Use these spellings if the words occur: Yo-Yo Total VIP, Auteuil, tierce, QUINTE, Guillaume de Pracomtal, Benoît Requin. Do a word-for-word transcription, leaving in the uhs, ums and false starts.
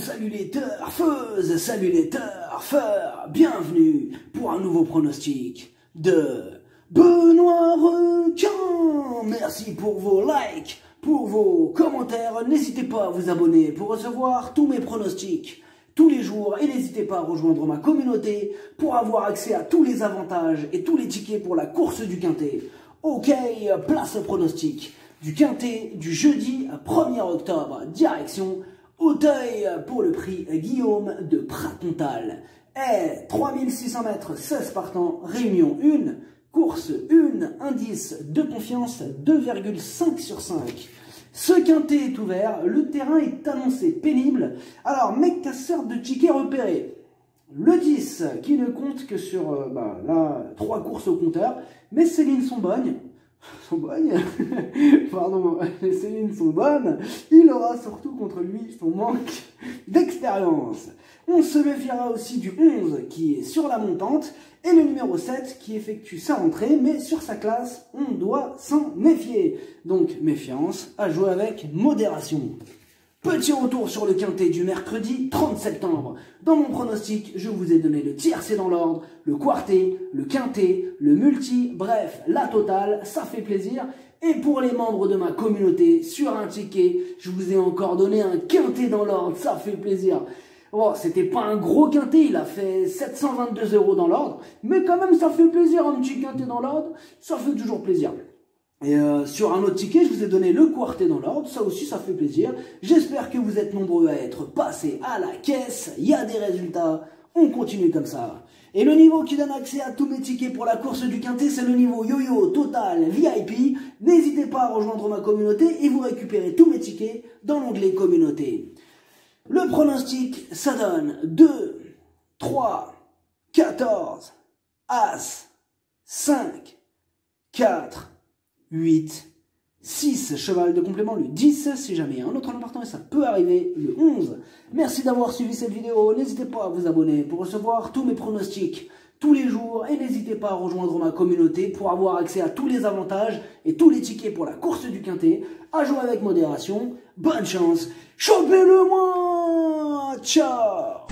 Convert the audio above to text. salut les turfeuses, salut les turfeurs, bienvenue pour un nouveau pronostic de Benoît Requin. Merci pour vos likes, pour vos commentaires, n'hésitez pas à vous abonner pour recevoir tous mes pronostics tous les jours et n'hésitez pas à rejoindre ma communauté pour avoir accès à tous les avantages et tous les tickets pour la course du Quintet. Ok, place au pronostic du Quintet du jeudi premier octobre, direction Auteuil pour le prix Guillaume de Pracomtal. Et trois mille six cents mètres, seize partants, réunion un, course un, indice de confiance deux virgule cinq sur cinq. Ce Quintet est ouvert, le terrain est annoncé pénible. Alors, mec casseur de tickets repérés. Le dix, qui ne compte que sur, euh, bah, là, trois courses au compteur, mais Céline sont bonnes. Sont bonnes Pardon, les Céline sont bonnes. Il aura surtout contre lui son manque d'expérience. On se méfiera aussi du onze qui est sur la montante et le numéro sept qui effectue sa rentrée, mais sur sa classe, on doit s'en méfier. Donc méfiance, à jouer avec modération. Petit retour sur le Quintet du mercredi trente septembre. Dans mon pronostic, je vous ai donné le tiercé dans l'ordre, le quartet, le Quintet, le multi, bref, la totale, ça fait plaisir. Et pour les membres de ma communauté, sur un ticket, je vous ai encore donné un Quintet dans l'ordre, ça fait plaisir. Oh, c'était pas un gros Quintet, il a fait sept cent vingt-deux euros dans l'ordre, mais quand même ça fait plaisir, un petit Quintet dans l'ordre, ça fait toujours plaisir. Et euh, sur un autre ticket, je vous ai donné le quartet dans l'ordre, ça aussi ça fait plaisir. J'espère que vous êtes nombreux à être passés à la caisse, il y a des résultats, on continue comme ça. Et le niveau qui donne accès à tous mes tickets pour la course du Quintet, c'est le niveau Yo-Yo Total V I P. N'hésitez pas à rejoindre ma communauté et vous récupérez tous mes tickets dans l'onglet communauté. Le pronostic, ça donne deux, trois, quatorze, As, cinq, quatre, huit, six, cheval de complément, le dix, si jamais il y a un autre en partant, et ça peut arriver, le onze. Merci d'avoir suivi cette vidéo, n'hésitez pas à vous abonner pour recevoir tous mes pronostics tous les jours, et n'hésitez pas à rejoindre ma communauté pour avoir accès à tous les avantages et tous les tickets pour la course du Quintet, à jouer avec modération, bonne chance, chopez-le-moi, ciao.